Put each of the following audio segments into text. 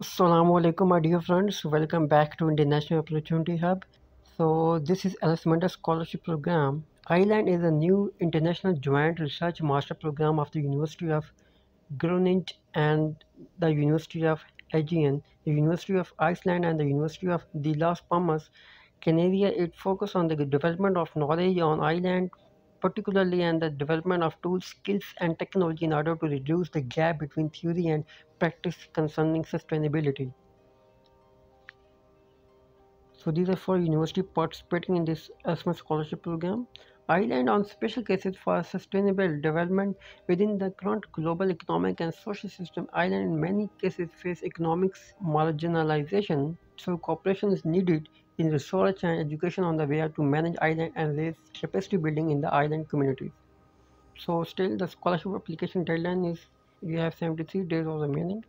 Assalamualaikum my dear friends, welcome back to International Opportunity Hub. So this is Erasmus Mundus Scholarship Program. Iceland is a new international joint research master program of the University of Groningen and the University of Aegean, the University of Iceland and the University of the Las Palmas de Gran Canaria. It focuses on the development of knowledge on Iceland, particularly and the development of tools, skills and technology in order to reduce the gap between theory and practice concerning sustainability. So these are four universities participating in this Erasmus Scholarship Program. Iceland on special cases for sustainable development within the current global economic and social system. Iceland in many cases face economic marginalization, so cooperation is needed in research and education on the way to manage Iceland and raise capacity building in the Iceland community. So still the scholarship application deadline is, you have 73 days of remaining.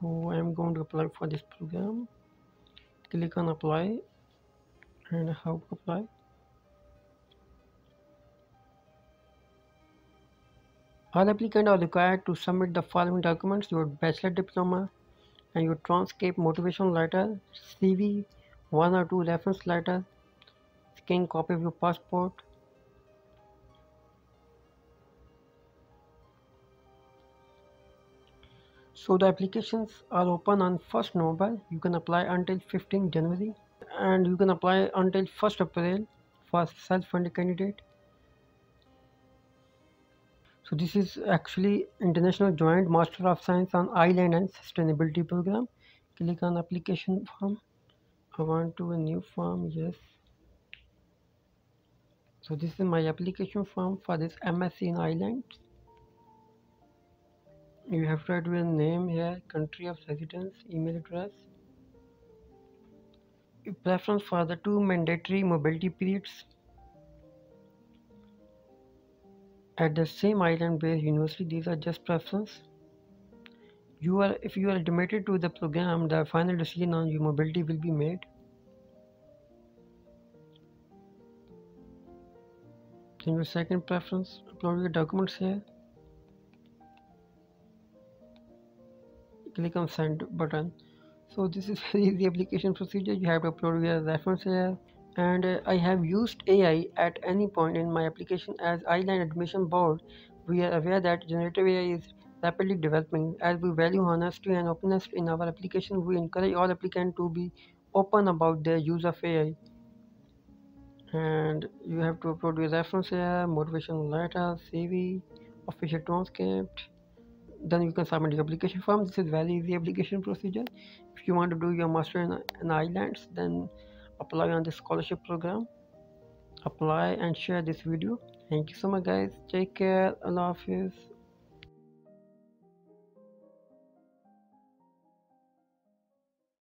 So I am going to apply for this program. Click on apply and how to apply. All applicants are required to submit the following documents: your bachelor diploma and your transcript, motivational letter, CV, 1 or 2 reference letters, scanned copy of your passport, so the applications are open on 1st November. You can apply until 15 January and you can apply until 1st April for self-funded candidate. So this is actually International Joint Master of Science on Iceland and Sustainability Program. Click on application form. I want to a new form, yes. So this is my application form for this MSc in Iceland. You have to add your name here, country of residence, email address. Your preference for the 2 mandatory mobility periods at the same island-based university. These are just preference. If you are admitted to the program, the final decision on your mobility will be made. Then your second preference, upload your documents here. Click on send button. So this is very easy application procedure. You have to upload your reference here. And I have used AI at any point in my application. As Iceland Admission Board, we are aware that generative AI is rapidly developing. As we value honesty and openness in our application, we encourage all applicants to be open about their use of AI. And you have to upload your reference here, motivational letter, CV, official transcript. Then you can submit your application form. This is very easy application procedure. If you want to do your master in Iceland, then apply on the scholarship program. Apply and share this video. Thank you so much guys, take care, Allah Hafiz.